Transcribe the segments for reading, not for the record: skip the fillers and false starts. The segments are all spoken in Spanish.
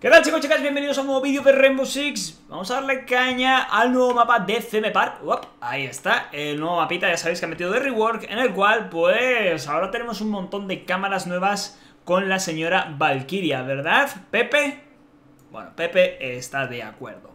¿Qué tal, chicos y chicas? Bienvenidos a un nuevo vídeo de Rainbow Six. Vamos a darle caña al nuevo mapa de Theme Park. Uop, ahí está, el nuevo mapita, ya sabéis que han metido de rework, en el cual, pues, ahora tenemos un montón de cámaras nuevas con la señora Valkyria, ¿verdad, Pepe? Bueno, Pepe está de acuerdo.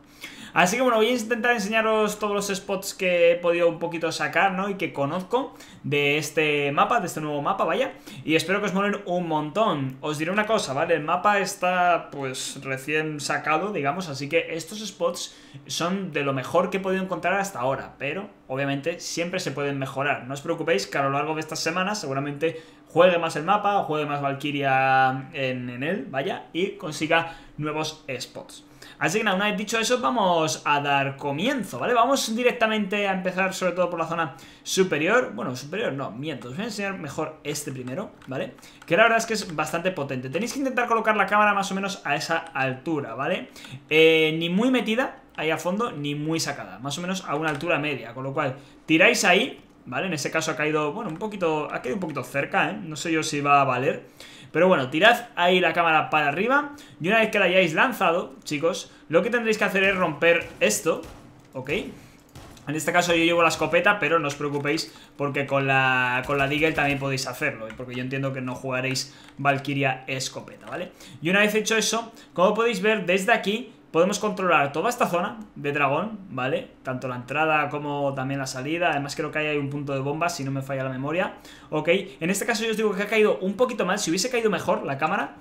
Así que bueno, voy a intentar enseñaros todos los spots que he podido un poquito sacar, ¿no? Y que conozco de este mapa, de este nuevo mapa, vaya. Y espero que os molen un montón. Os diré una cosa, ¿vale? El mapa está, pues, recién sacado, digamos. Así que estos spots son de lo mejor que he podido encontrar hasta ahora. Pero, obviamente, siempre se pueden mejorar. No os preocupéis que a lo largo de estas semanas seguramente juegue más el mapa, juegue más Valkyria en él, vaya, y consiga nuevos spots. Así que nada, una vez dicho eso, vamos a dar comienzo, ¿vale? Vamos directamente a empezar sobre todo por la zona superior. Bueno, superior no, miento, os voy a enseñar mejor este primero, ¿vale? Que la verdad es que es bastante potente. Tenéis que intentar colocar la cámara más o menos a esa altura, ¿vale? Ni muy metida ahí a fondo, ni muy sacada, más o menos a una altura media. Con lo cual, tiráis ahí, ¿vale? En ese caso ha caído, bueno, un poquito, ha caído un poquito cerca, ¿eh? No sé yo si va a valer. Pero bueno, tirad ahí la cámara para arriba. Y una vez que la hayáis lanzado, chicos, lo que tendréis que hacer es romper esto, ¿ok? En este caso yo llevo la escopeta, pero no os preocupéis porque con la Deagle también podéis hacerlo. Porque yo entiendo que no jugaréis Valkyria escopeta, ¿vale? Y una vez hecho eso, como podéis ver, desde aquí podemos controlar toda esta zona de dragón, ¿vale? Tanto la entrada como también la salida. Además creo que ahí hay un punto de bomba, si no me falla la memoria. Ok, en este caso yo os digo que ha caído un poquito mal. Si hubiese caído mejor la cámara,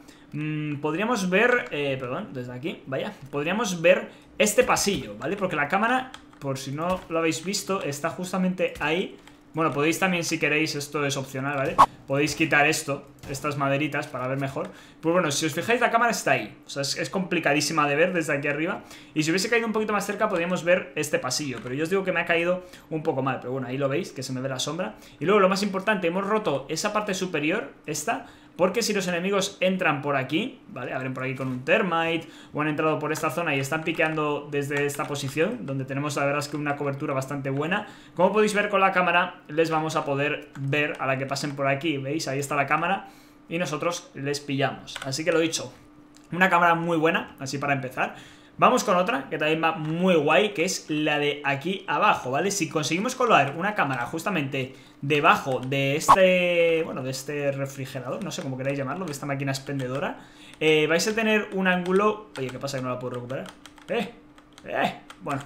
podríamos ver, perdón, desde aquí, vaya, podríamos ver este pasillo, ¿vale? Porque la cámara, por si no lo habéis visto, está justamente ahí. Bueno, podéis también, si queréis, esto es opcional, ¿vale? Podéis quitar esto, estas maderitas, para ver mejor. Pues bueno, si os fijáis, la cámara está ahí. O sea, es complicadísima de ver desde aquí arriba. Y si hubiese caído un poquito más cerca, podríamos ver este pasillo. Pero yo os digo que me ha caído un poco mal. Pero bueno, ahí lo veis, que se me ve la sombra. Y luego, lo más importante, hemos roto esa parte superior, esta. Porque si los enemigos entran por aquí, ¿vale? Abren por aquí con un Thermite, o han entrado por esta zona y están piqueando desde esta posición, donde tenemos, la verdad es que una cobertura bastante buena. Como podéis ver con la cámara, les vamos a poder ver a la que pasen por aquí. ¿Veis? Ahí está la cámara y nosotros les pillamos. Así que lo dicho, una cámara muy buena, así para empezar. Vamos con otra, que también va muy guay, que es la de aquí abajo, ¿vale? Si conseguimos colar una cámara justamente debajo de este, bueno, de este refrigerador, no sé cómo queráis llamarlo, de esta máquina expendedora, vais a tener un ángulo... Oye, ¿qué pasa? Que no la puedo recuperar. Bueno,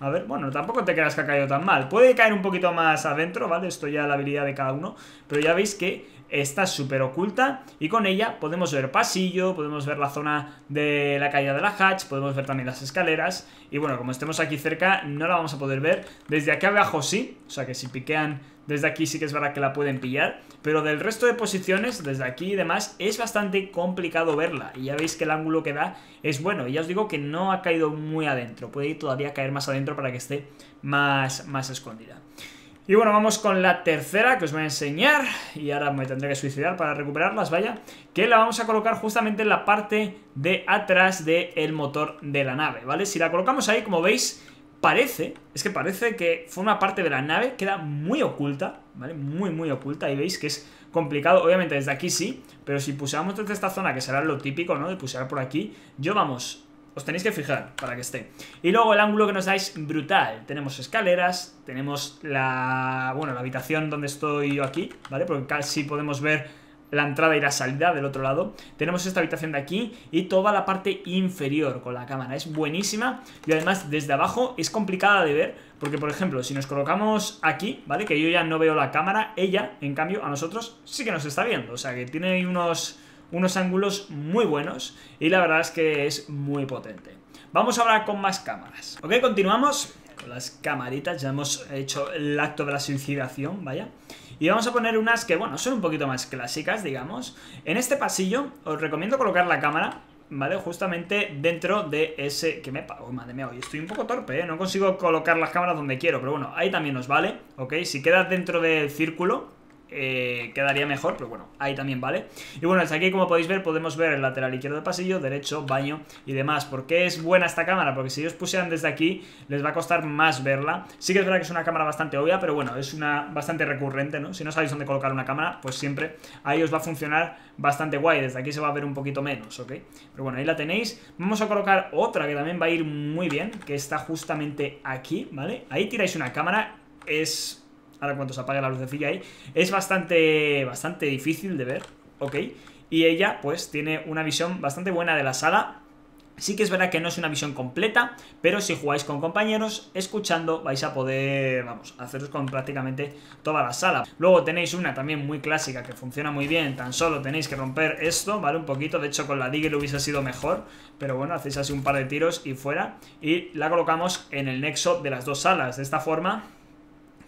a ver, bueno, tampoco te creas que ha caído tan mal. Puede caer un poquito más adentro, ¿vale? Esto ya es la habilidad de cada uno, pero ya veis que está súper oculta y con ella podemos ver pasillo, podemos ver la zona de la caída de la hatch, podemos ver también las escaleras. Y bueno, como estemos aquí cerca no la vamos a poder ver. Desde aquí abajo sí, o sea que si piquean desde aquí sí que es verdad que la pueden pillar, pero del resto de posiciones, desde aquí y demás, es bastante complicado verla. Y ya veis que el ángulo que da es bueno. Y ya os digo que no ha caído muy adentro, puede todavía caer más adentro para que esté más escondida. Y bueno, vamos con la tercera que os voy a enseñar. Y ahora me tendré que suicidar para recuperarlas, vaya. Que la vamos a colocar justamente en la parte de atrás del motor de la nave, ¿vale? Si la colocamos ahí, como veis, parece, es que parece que forma parte de la nave. Queda muy oculta, ¿vale? Muy oculta. Y veis que es complicado. Obviamente desde aquí sí, pero si puseamos desde esta zona, que será lo típico, ¿no? De pusear por aquí. Yo, vamos, os tenéis que fijar para que esté. Y luego el ángulo que nos da es brutal. Tenemos escaleras, tenemos la, bueno, la habitación donde estoy yo aquí, ¿vale? Porque casi podemos ver la entrada y la salida del otro lado. Tenemos esta habitación de aquí y toda la parte inferior con la cámara. Es buenísima y además desde abajo es complicada de ver. Porque, por ejemplo, si nos colocamos aquí, ¿vale? Que yo ya no veo la cámara, ella, en cambio, a nosotros sí que nos está viendo. O sea, que tiene ahí unos ángulos muy buenos y la verdad es que es muy potente. Vamos ahora con más cámaras. Ok, continuamos con las camaritas. Ya hemos hecho el acto de la suicidación, vaya. Y vamos a poner unas que, bueno, son un poquito más clásicas, digamos. En este pasillo os recomiendo colocar la cámara, ¿vale? Justamente dentro de ese... Que me... Oh, madre mía, hoy estoy un poco torpe, ¿eh? No consigo colocar las cámaras donde quiero, pero bueno, ahí también nos vale, ¿ok? Si quedas dentro del círculo, quedaría mejor, pero bueno, ahí también vale. Y bueno, hasta aquí como podéis ver podemos ver el lateral izquierdo del pasillo, derecho, baño y demás. ¿Por qué es buena esta cámara? Porque si ellos pusieran desde aquí les va a costar más verla. Sí que es verdad que es una cámara bastante obvia, pero bueno, es una bastante recurrente, ¿no? Si no sabéis dónde colocar una cámara, pues siempre ahí os va a funcionar bastante guay. Desde aquí se va a ver un poquito menos, ¿ok? Pero bueno, ahí la tenéis. Vamos a colocar otra que también va a ir muy bien, que está justamente aquí, ¿vale? Ahí tiráis una cámara, es... Ahora cuando se apague la lucecilla ahí, es bastante difícil de ver, ¿ok? Y ella pues tiene una visión bastante buena de la sala. Sí que es verdad que no es una visión completa, pero si jugáis con compañeros, escuchando, vais a poder, vamos, haceros con prácticamente toda la sala. Luego tenéis una también muy clásica que funciona muy bien, tan solo tenéis que romper esto, ¿vale? Un poquito, de hecho con la Diggle hubiese sido mejor, pero bueno, hacéis así un par de tiros y fuera. Y la colocamos en el nexo de las dos salas, de esta forma...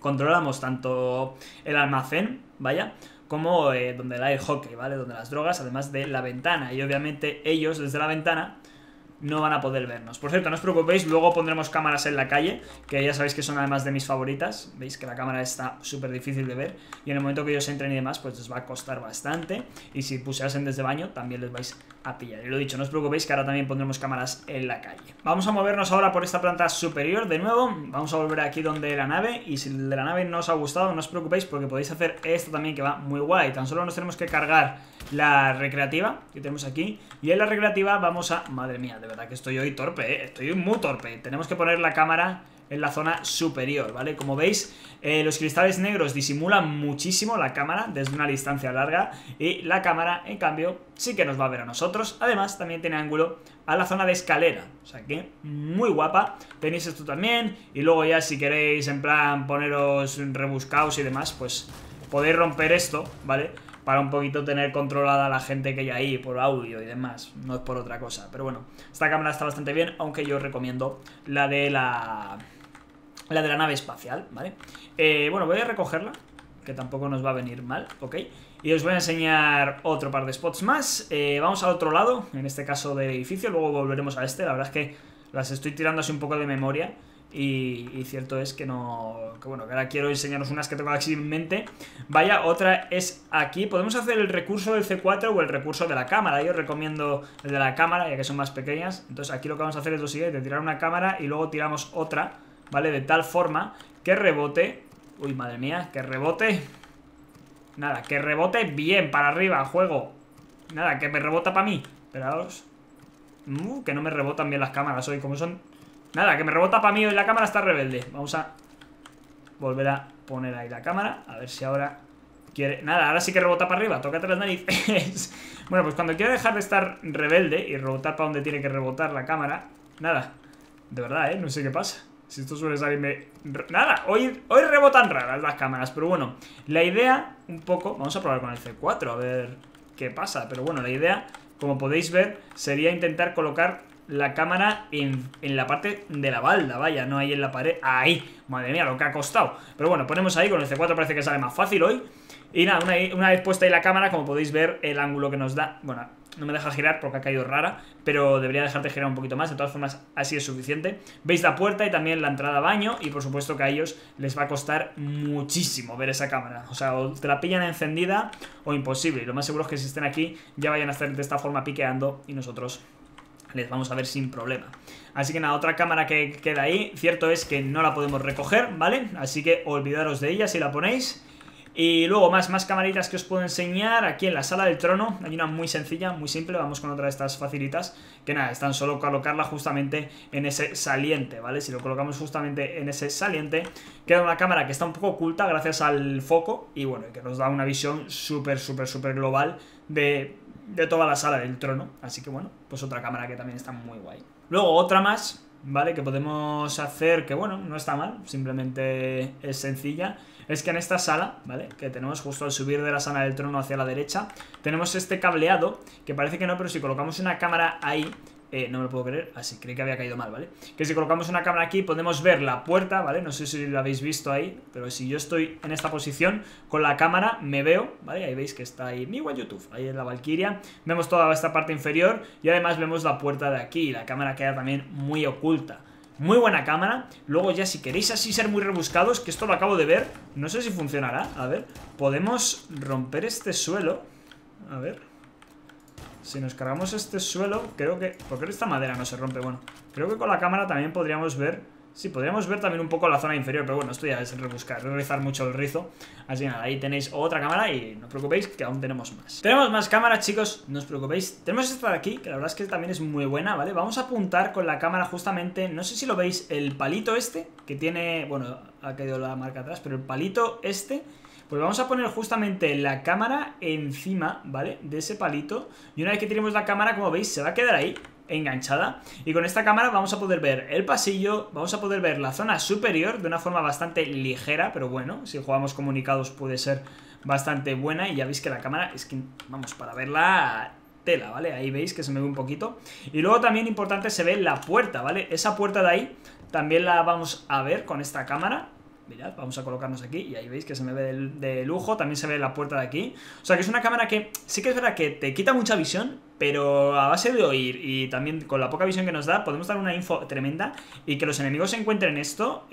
Controlamos tanto el almacén, vaya, como donde el air hockey, ¿vale? Donde las drogas, además de la ventana. Y obviamente ellos desde la ventana no van a poder vernos. Por cierto, no os preocupéis, luego pondremos cámaras en la calle, que ya sabéis que son además de mis favoritas. Veis que la cámara está súper difícil de ver, y en el momento que ellos entren y demás, pues les va a costar bastante. Y si puseasen desde baño, también les vais a pillar. Y lo dicho, no os preocupéis, que ahora también pondremos cámaras en la calle. Vamos a movernos ahora por esta planta superior de nuevo. Vamos a volver aquí donde la nave, y si el de la nave no os ha gustado, no os preocupéis, porque podéis hacer esto también, que va muy guay. Tan solo nos tenemos que cargar la recreativa, que tenemos aquí, y en la recreativa vamos a... Madre mía, de verdad que estoy hoy torpe, estoy muy torpe. Tenemos que poner la cámara en la zona superior, ¿vale? Como veis, los cristales negros disimulan muchísimo la cámara desde una distancia larga, y la cámara, en cambio, sí que nos va a ver a nosotros. Además, también tiene ángulo a la zona de escalera, o sea que muy guapa. Tenéis esto también, y luego ya si queréis, en plan, poneros rebuscados y demás, pues podéis romper esto, ¿vale? Para un poquito tener controlada a la gente que hay ahí por audio y demás, no es por otra cosa. Pero bueno, esta cámara está bastante bien, aunque yo recomiendo la de la nave espacial, ¿vale? Bueno, voy a recogerla, que tampoco nos va a venir mal, ¿ok? Y os voy a enseñar otro par de spots más. Vamos al otro lado, en este caso del edificio, luego volveremos a este. La verdad es que las estoy tirando así un poco de memoria, y cierto es que no... Que bueno, que ahora quiero enseñaros unas que tengo aquí en mente. Vaya, otra es aquí. Podemos hacer el recurso del C4 o el recurso de la cámara. Yo os recomiendo el de la cámara, ya que son más pequeñas. Entonces aquí lo que vamos a hacer es lo siguiente: tirar una cámara y luego tiramos otra, ¿vale? De tal forma que rebote. Uy, madre mía, que rebote. Nada, que rebote bien para arriba, juego. Nada, que me rebota para mí. Esperaos. Que no me rebotan bien las cámaras hoy, como son... Nada, que me rebota para mí, y la cámara está rebelde. Vamos a volver a poner ahí la cámara, a ver si ahora quiere... Nada, ahora sí que rebota para arriba, tócate las narices. Bueno, pues cuando quiera dejar de estar rebelde y rebotar para donde tiene que rebotar la cámara... Nada, de verdad, no sé qué pasa. Si esto suele salirme... Nada, hoy rebotan raras las cámaras. Pero bueno, la idea un poco... Vamos a probar con el C4, a ver qué pasa. Pero bueno, la idea, como podéis ver, sería intentar colocar la cámara en la parte de la balda, vaya, no ahí en la pared. Ahí, madre mía, lo que ha costado. Pero bueno, ponemos ahí, con el C4 parece que sale más fácil hoy. Y nada, una vez puesta ahí la cámara, como podéis ver, el ángulo que nos da... Bueno, no me deja girar porque ha caído rara, pero debería dejarte girar un poquito más. De todas formas, así es suficiente. Veis la puerta y también la entrada a baño. Y por supuesto que a ellos les va a costar muchísimo ver esa cámara. O sea, o te la pillan encendida o imposible. Y lo más seguro es que si estén aquí ya vayan a estar de esta forma piqueando, y nosotros... les vamos a ver sin problema. Así que nada, otra cámara que queda ahí. Cierto es que no la podemos recoger, ¿vale? Así que olvidaros de ella si la ponéis. Y luego más camaritas que os puedo enseñar. Aquí en la sala del trono hay una muy sencilla, muy simple. Vamos con otra de estas facilitas, que nada, es tan solo colocarla justamente en ese saliente, ¿vale? Si lo colocamos justamente en ese saliente, queda una cámara que está un poco oculta gracias al foco, y bueno, que nos da una visión súper, súper, súper global de toda la sala del trono. Así que bueno, pues otra cámara que también está muy guay. Luego otra más, ¿vale? Que podemos hacer, que bueno, no está mal, simplemente es sencilla. Es que en esta sala, ¿vale? Que tenemos justo al subir de la sala del trono hacia la derecha, tenemos este cableado, que parece que no, pero si colocamos una cámara ahí... no me lo puedo creer, así creí que había caído mal, ¿vale? Que si colocamos una cámara aquí podemos ver la puerta, ¿vale? No sé si lo habéis visto ahí, pero si yo estoy en esta posición con la cámara me veo, ¿vale? Ahí veis que está ahí mi buen YouTube, ahí es la Valkyria. Vemos toda esta parte inferior y además vemos la puerta de aquí. La cámara queda también muy oculta. Muy buena cámara. Luego ya si queréis así ser muy rebuscados, que esto lo acabo de ver, no sé si funcionará. A ver, podemos romper este suelo. A ver, si nos cargamos este suelo, creo que... porque esta madera no se rompe. Bueno, creo que con la cámara también podríamos ver. Sí, podríamos ver también un poco la zona inferior, pero bueno, esto ya es rebuscar, realizar mucho el rizo. Así que nada, ahí tenéis otra cámara y no os preocupéis que aún tenemos más. Tenemos más cámaras, chicos, no os preocupéis. Tenemos esta de aquí, que la verdad es que también es muy buena, ¿vale? Vamos a apuntar con la cámara justamente, no sé si lo veis, el palito este, que tiene... bueno, ha caído la marca atrás, pero el palito este... pues vamos a poner justamente la cámara encima, ¿vale? De ese palito. Y una vez que tiremos la cámara, como veis, se va a quedar ahí enganchada, y con esta cámara vamos a poder ver el pasillo, vamos a poder ver la zona superior de una forma bastante ligera, pero bueno, si jugamos comunicados puede ser bastante buena. Y ya veis que la cámara es que, vamos, para verla tela, ¿vale? Ahí veis que se me ve un poquito. Y luego también importante, se ve la puerta, ¿vale? Esa puerta de ahí también la vamos a ver con esta cámara. Mirad, vamos a colocarnos aquí y ahí veis que se me ve de lujo. También se ve la puerta de aquí. O sea que es una cámara que sí que es verdad que te quita mucha visión, pero a base de oír y también con la poca visión que nos da podemos dar una info tremenda. Y que los enemigos se encuentren esto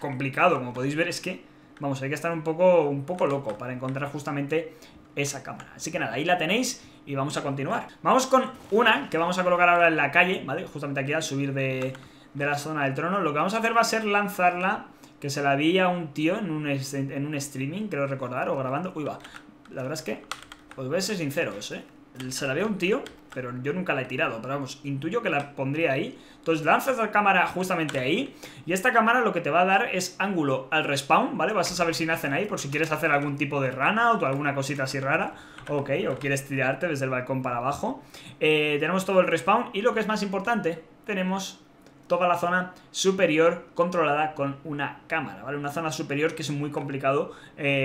complicado, como podéis ver. Es que, vamos, hay que estar un poco loco para encontrar justamente esa cámara. Así que nada, ahí la tenéis y vamos a continuar. Vamos con una que vamos a colocar ahora en la calle, ¿vale? Justamente aquí al subir de la zona del trono. Lo que vamos a hacer va a ser lanzarla, que se la vi a un tío en un streaming, creo recordar, o grabando. Uy, va, la verdad es que os voy a ser sinceros, se la vi a un tío, pero yo nunca la he tirado, pero vamos, intuyo que la pondría ahí. Entonces lanzas la cámara justamente ahí, y esta cámara lo que te va a dar es ángulo al respawn, ¿vale? Vas a saber si nacen ahí, por si quieres hacer algún tipo de rana o alguna cosita así rara, ok, o quieres tirarte desde el balcón para abajo. Tenemos todo el respawn, y lo que es más importante, tenemos toda la zona superior controlada con una cámara, ¿vale? Una zona superior que es muy complicado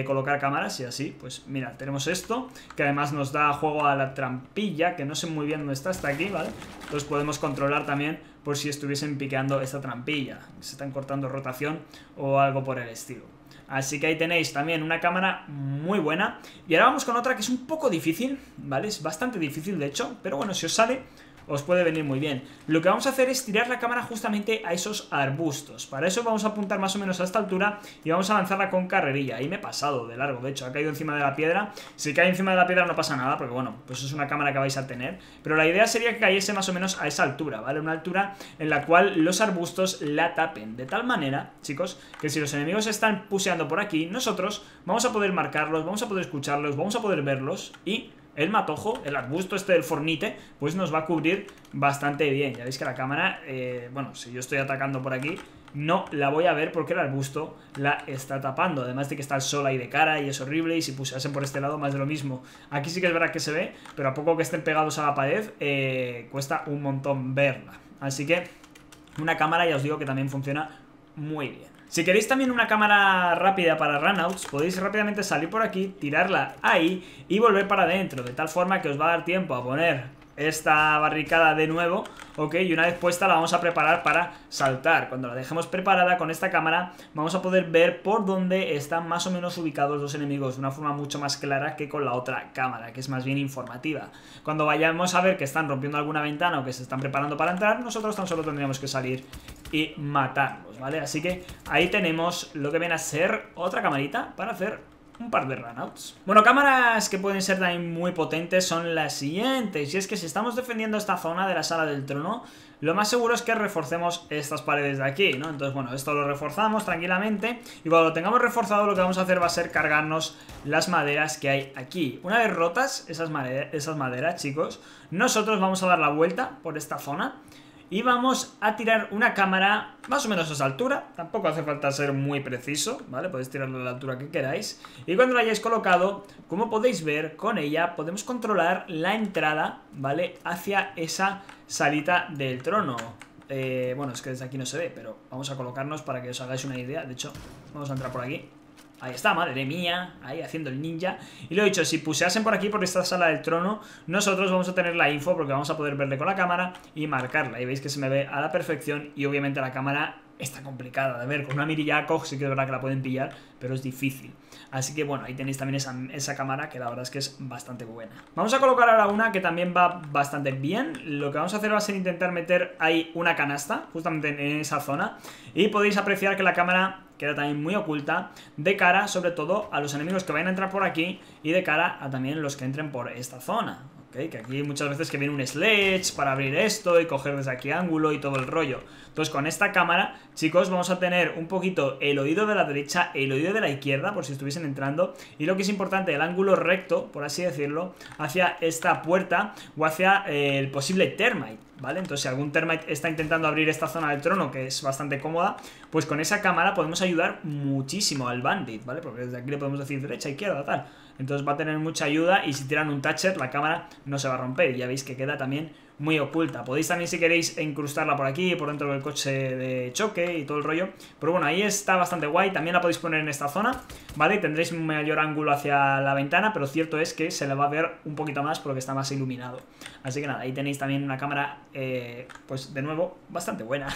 colocar cámaras y así, pues mira, tenemos esto, que además nos da juego a la trampilla, que no sé muy bien dónde está, hasta aquí, ¿vale? Entonces podemos controlar también por si estuviesen piqueando esta trampilla, se están cortando rotación o algo por el estilo. Así que ahí tenéis también una cámara muy buena. Y ahora vamos con otra que es un poco difícil, ¿vale? Es bastante difícil, de hecho, pero bueno, si os sale... os puede venir muy bien. Lo que vamos a hacer es tirar la cámara justamente a esos arbustos. Para eso vamos a apuntar más o menos a esta altura y vamos a lanzarla con carrerilla. Ahí me he pasado de largo, de hecho, ha caído encima de la piedra. Si cae encima de la piedra no pasa nada, porque bueno, pues es una cámara que vais a tener. Pero la idea sería que cayese más o menos a esa altura, ¿vale? Una altura en la cual los arbustos la tapen. De tal manera, chicos, que si los enemigos están puseando por aquí, nosotros vamos a poder marcarlos, vamos a poder escucharlos, vamos a poder verlos y... el matojo, el arbusto este del fornite, pues nos va a cubrir bastante bien. Ya veis que la cámara, bueno, si yo estoy atacando por aquí, no la voy a ver porque el arbusto la está tapando. Además de que está el sol ahí de cara y es horrible. Y si pusiesen por este lado, más de lo mismo. Aquí sí que es verdad que se ve, pero a poco que estén pegados a la pared, cuesta un montón verla. Así que una cámara, ya os digo, que también funciona muy bien. Si queréis también una cámara rápida para runouts, podéis rápidamente salir por aquí, tirarla ahí y volver para adentro, de tal forma que os va a dar tiempo a poner esta barricada de nuevo, ok, y una vez puesta la vamos a preparar para saltar. Cuando la dejemos preparada con esta cámara vamos a poder ver por dónde están más o menos ubicados los enemigos de una forma mucho más clara que con la otra cámara, que es más bien informativa. Cuando vayamos a ver que están rompiendo alguna ventana o que se están preparando para entrar, nosotros tan solo tendríamos que salir y matarlos, ¿vale? Así que ahí tenemos lo que viene a ser otra camarita para hacer un par de runouts. Bueno, cámaras que pueden ser también muy potentes son las siguientes. Y es que si estamos defendiendo esta zona de la sala del trono, lo más seguro es que reforcemos estas paredes de aquí, ¿no? Entonces, bueno, esto lo reforzamos tranquilamente. Y cuando lo tengamos reforzado, lo que vamos a hacer va a ser cargarnos las maderas que hay aquí. Una vez rotas esas maderas, chicos, nosotros vamos a dar la vuelta por esta zona y vamos a tirar una cámara más o menos a esa altura. Tampoco hace falta ser muy preciso, ¿vale? Podéis tirarla a la altura que queráis. Y cuando la hayáis colocado, como podéis ver, con ella podemos controlar la entrada, ¿vale? Hacia esa salita del trono. Bueno, es que desde aquí no se ve, pero vamos a colocarnos para que os hagáis una idea. De hecho, vamos a entrar por aquí. Ahí está, madre mía, ahí haciendo el ninja. Y lo he dicho, si puseasen por aquí, por esta sala del trono, nosotros vamos a tener la info porque vamos a poder verle con la cámara y marcarla. Y veis que se me ve a la perfección y obviamente la cámara está complicada de ver. Con una mirilla Koch sí que es verdad que la pueden pillar, pero es difícil. Así que bueno, ahí tenéis también esa cámara, que la verdad es que es bastante buena. Vamos a colocar ahora una que también va bastante bien. Lo que vamos a hacer va a ser intentar meter ahí una canasta, justamente en esa zona. Y podéis apreciar que la cámara queda también muy oculta, de cara sobre todo a los enemigos que vayan a entrar por aquí y de cara a también los que entren por esta zona. ¿Okay? Que aquí muchas veces que viene un sledge para abrir esto y coger desde aquí ángulo y todo el rollo. Entonces con esta cámara, chicos, vamos a tener un poquito el oído de la derecha, el oído de la izquierda, por si estuviesen entrando. Y lo que es importante, el ángulo recto, por así decirlo, hacia esta puerta o hacia el posible Thermite, ¿vale? Entonces si algún Thermite está intentando abrir esta zona del trono, que es bastante cómoda, pues con esa cámara podemos ayudar muchísimo al Bandit, ¿vale? Porque desde aquí le podemos decir derecha, izquierda, tal. Entonces va a tener mucha ayuda, y si tiran un Thatcher la cámara no se va a romper. Ya veis que queda también muy oculta. Podéis también, si queréis, incrustarla por aquí, por dentro del coche de choque y todo el rollo. Pero bueno, ahí está bastante guay. También la podéis poner en esta zona, ¿vale? Tendréis un mayor ángulo hacia la ventana, pero cierto es que se le va a ver un poquito más porque está más iluminado. Así que nada, ahí tenéis también una cámara, pues de nuevo, bastante buena.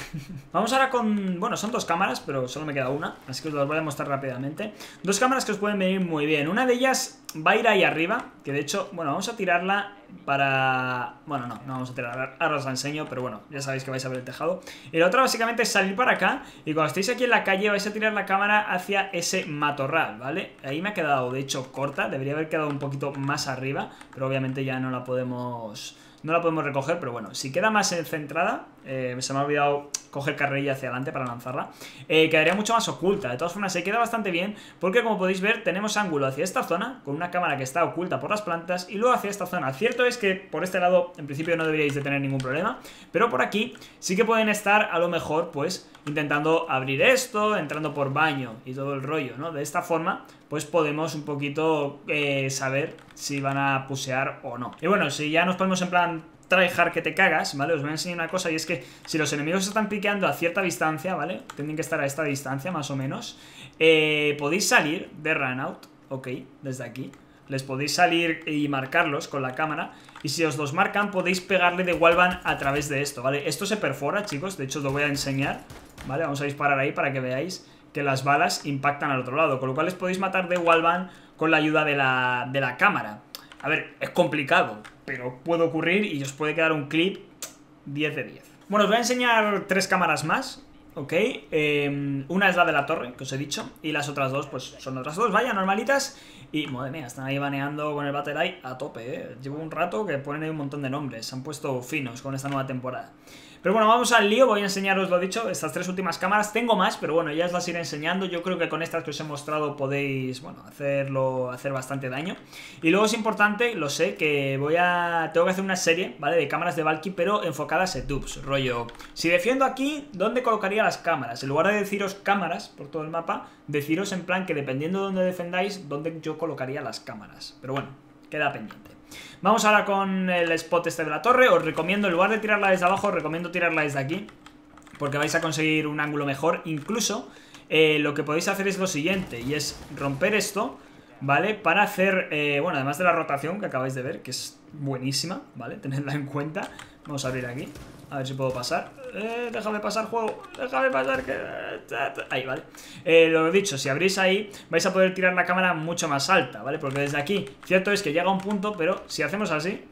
Vamos ahora con... bueno, son dos cámaras, pero solo me queda una, así que os las voy a mostrar rápidamente. Dos cámaras que os pueden venir muy bien. Una de ellas va a ir ahí arriba, que de hecho, bueno, vamos a tirarla para... bueno, no vamos a tirar, ahora os la enseño, pero bueno, ya sabéis que vais a ver el tejado. Y la otra básicamente es salir para acá, y cuando estéis aquí en la calle vais a tirar la cámara hacia ese matorral, ¿vale? Ahí me ha quedado, de hecho, corta, debería haber quedado un poquito más arriba, pero obviamente ya no la podemos recoger, pero bueno, si queda más centrada, se me ha olvidado coger carrerilla hacia adelante para lanzarla, quedaría mucho más oculta. De todas formas, se queda bastante bien, porque como podéis ver, tenemos ángulo hacia esta zona, con una cámara que está oculta por las plantas, y luego hacia esta zona. Cierto es que por este lado, en principio, no deberíais de tener ningún problema, pero por aquí sí que pueden estar, a lo mejor, pues, intentando abrir esto, entrando por baño y todo el rollo, ¿no? De esta forma, pues podemos un poquito saber si van a pusear o no. Y bueno, si ya nos ponemos en plan tryhard que te cagas, ¿vale? Os voy a enseñar una cosa, y es que si los enemigos están piqueando a cierta distancia, ¿vale? Tienen que estar a esta distancia, más o menos. Podéis salir de runout, ok, desde aquí. Les podéis salir y marcarlos con la cámara, y si os los marcan podéis pegarle de wallbang a través de esto, ¿vale? Esto se perfora, chicos, de hecho os lo voy a enseñar, ¿vale? Vamos a disparar ahí para que veáis que las balas impactan al otro lado, con lo cual les podéis matar de wallbang con la ayuda de la cámara. A ver, es complicado, pero puede ocurrir y os puede quedar un clip 10 de 10. Bueno, os voy a enseñar tres cámaras más. Ok, una es la de la torre, que os he dicho, y las otras dos, pues son otras dos, vaya, normalitas. Y, madre mía, están ahí baneando con el Battle Eye a tope, Llevo un rato que ponen ahí un montón de nombres, se han puesto finos con esta nueva temporada. Pero bueno, vamos al lío, voy a enseñaros, lo dicho, estas tres últimas cámaras. Tengo más, pero bueno, ya os las iré enseñando. Yo creo que con estas que os he mostrado podéis, bueno, hacer bastante daño. Y luego es importante, lo sé, que tengo que hacer una serie, ¿vale? De cámaras de Valky, pero enfocadas a setups, rollo, si defiendo aquí, ¿dónde colocaría las cámaras? En lugar de deciros cámaras por todo el mapa, deciros en plan que dependiendo de dónde defendáis, dónde yo colocaría las cámaras. Pero bueno, queda pendiente. Vamos ahora con el spot este de la torre. Os recomiendo, en lugar de tirarla desde abajo, os recomiendo tirarla desde aquí, porque vais a conseguir un ángulo mejor. Incluso lo que podéis hacer es lo siguiente, y es romper esto, ¿vale? Para hacer, bueno, además de la rotación que acabáis de ver, que es buenísima, ¿vale? Tenedla en cuenta. Vamos a abrir aquí, a ver si puedo pasar. Déjame pasar, juego, déjame pasar que... ahí, vale. Lo dicho, si abrís ahí, vais a poder tirar la cámara mucho más alta, ¿vale? Porque desde aquí, cierto es que llega un punto, pero si hacemos así,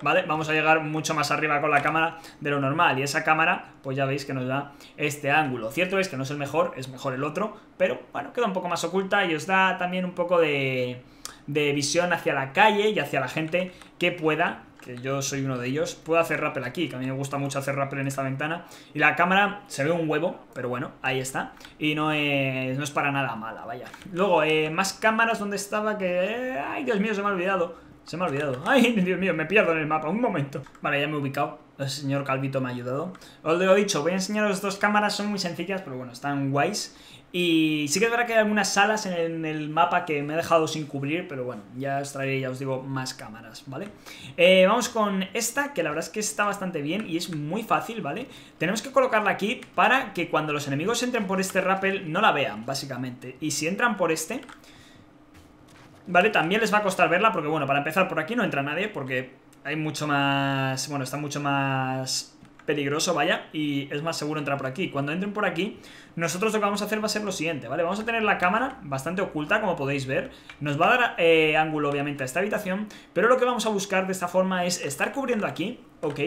¿vale? Vamos a llegar mucho más arriba con la cámara de lo normal, y esa cámara, pues ya veis que nos da este ángulo. Cierto es que no es el mejor, es mejor el otro, pero bueno, queda un poco más oculta y os da también un poco de visión hacia la calle y hacia la gente que pueda, que yo soy uno de ellos, puedo hacer rappel aquí, que a mí me gusta mucho hacer rappel en esta ventana, y la cámara se ve un huevo, pero bueno, ahí está, y no es para nada mala, vaya. Luego, más cámaras, donde estaba que... ¡ay, Dios mío, se me ha olvidado! ¡Ay, Dios mío, me pierdo en el mapa, un momento! Vale, ya me he ubicado, el señor Calvito me ha ayudado. Os lo he dicho, voy a enseñaros dos cámaras, son muy sencillas, pero bueno, están guays. Y sí que es verdad que hay algunas salas en el mapa que me he dejado sin cubrir, pero bueno, ya os traeré, ya os digo, más cámaras, ¿vale? Vamos con esta, que la verdad es que está bastante bien y es muy fácil, ¿vale? Tenemos que colocarla aquí para que cuando los enemigos entren por este rappel no la vean, básicamente. Y si entran por este, ¿vale? También les va a costar verla porque, bueno, para empezar, por aquí no entra nadie porque hay mucho más... bueno, está mucho más... peligroso, vaya, y es más seguro entrar por aquí. Cuando entren por aquí, nosotros lo que vamos a hacer va a ser lo siguiente, ¿vale? Vamos a tener la cámara bastante oculta, como podéis ver. Nos va a dar ángulo, obviamente, a esta habitación, pero lo que vamos a buscar de esta forma es estar cubriendo aquí, ¿ok?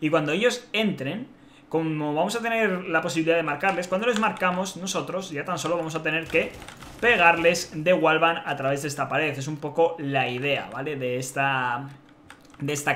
Y cuando ellos entren, como vamos a tener la posibilidad de marcarles, cuando les marcamos nosotros, ya tan solo vamos a tener que pegarles de wallbang a través de esta pared. Es un poco la idea, ¿vale? De esta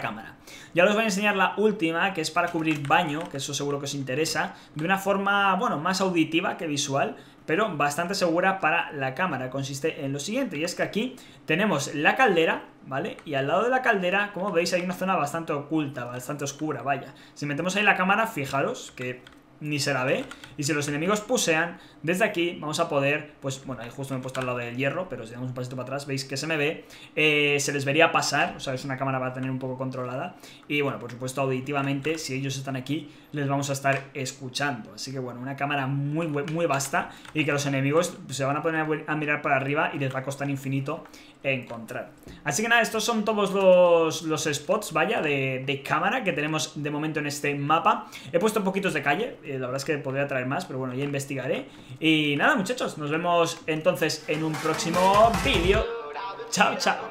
cámara. Ya os voy a enseñar la última, que es para cubrir baño, que eso seguro que os interesa, de una forma, bueno, más auditiva que visual, pero bastante segura para la cámara. Consiste en lo siguiente, y es que aquí tenemos la caldera, ¿vale? Y al lado de la caldera, como veis, hay una zona bastante oculta, bastante oscura, vaya. Si metemos ahí la cámara, fijaros que ni se la ve, y si los enemigos pusean desde aquí, vamos a poder, pues bueno, ahí justo me he puesto al lado del hierro, pero si damos un pasito para atrás, veis que se me ve, se les vería pasar, o sea, es una cámara para tener un poco controlada, y bueno, por supuesto, auditivamente, si ellos están aquí, les vamos a estar escuchando, así que bueno, una cámara muy, muy vasta, y que los enemigos se van a poner a mirar para arriba, y les va a costar infinito encontrar. Así que nada, estos son todos los spots, vaya, de cámara que tenemos de momento en este mapa. He puesto poquitos de calle, la verdad es que podría traer más, pero bueno, ya investigaré. Y nada, muchachos, nos vemos entonces en un próximo vídeo. Chao, chao.